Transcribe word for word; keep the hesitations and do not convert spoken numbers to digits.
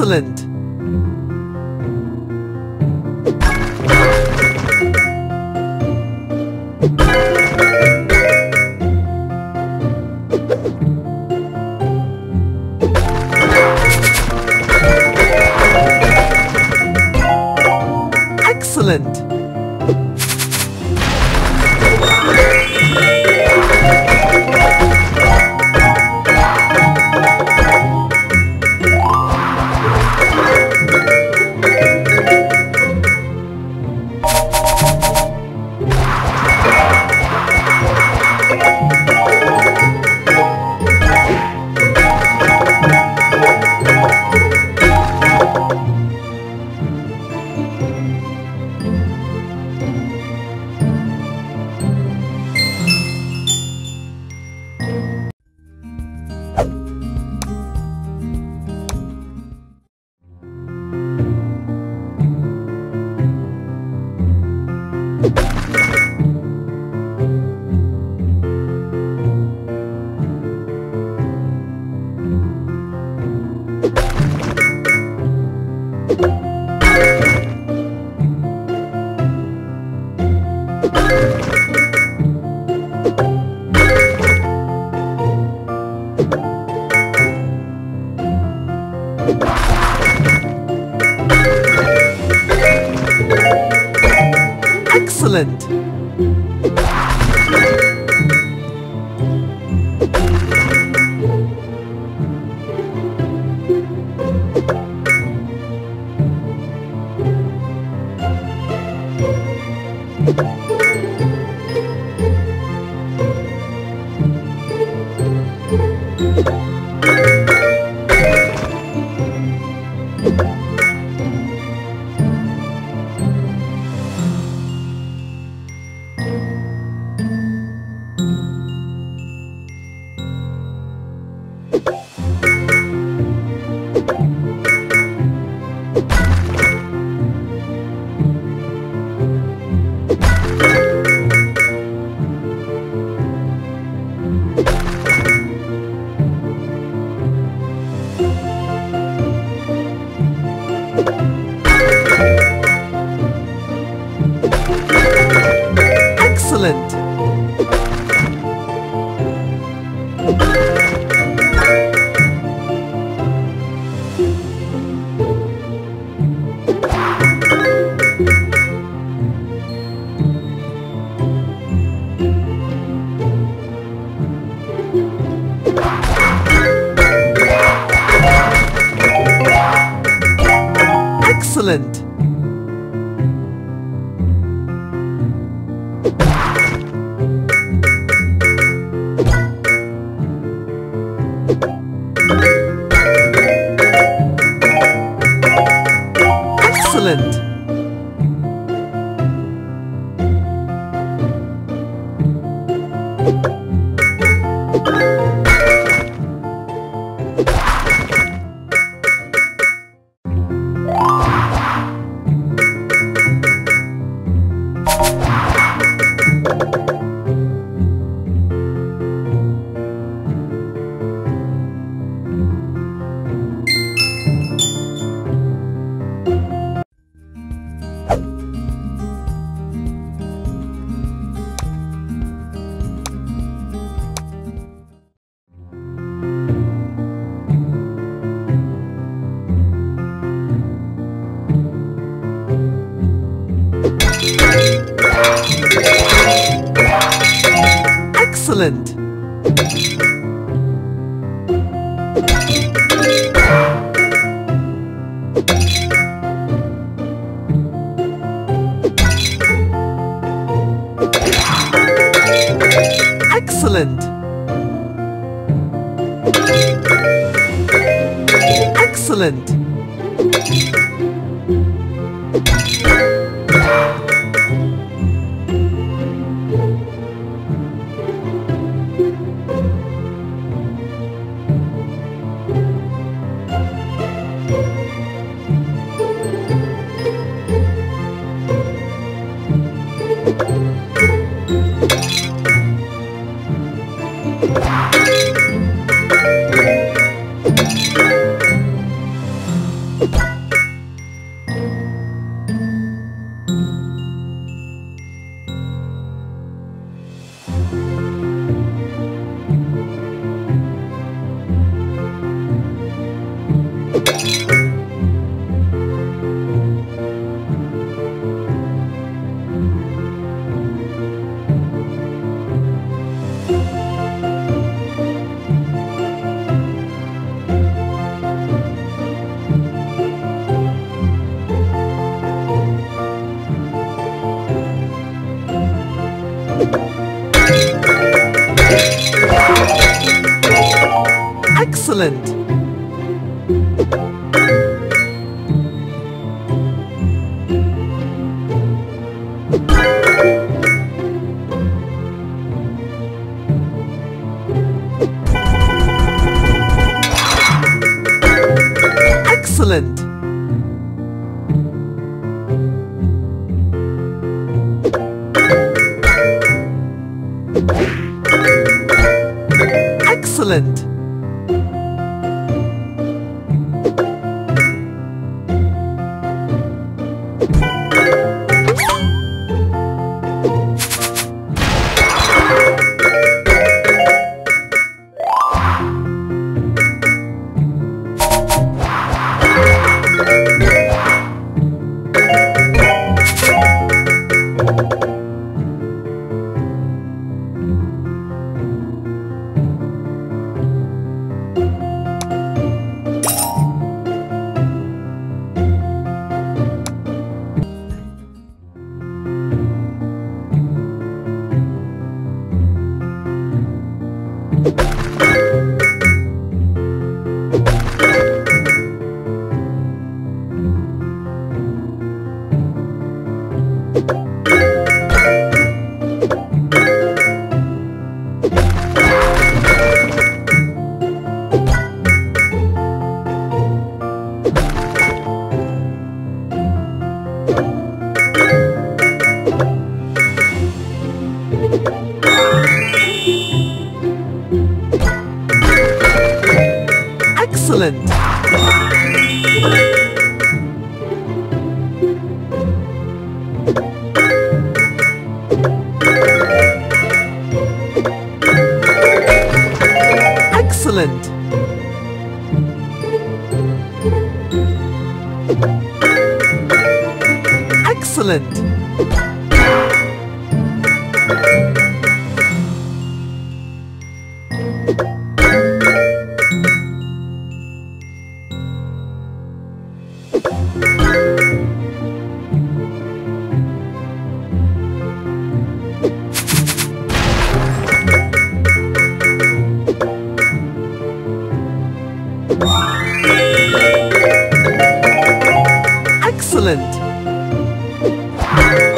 Excellent! Excellent! Excellent! Excellent! Excellent! Excellent! Excellent! Excellent! Excellent! Excellent! Excellent! Excellent! Excellent! Excellent! Excellent! Excellent!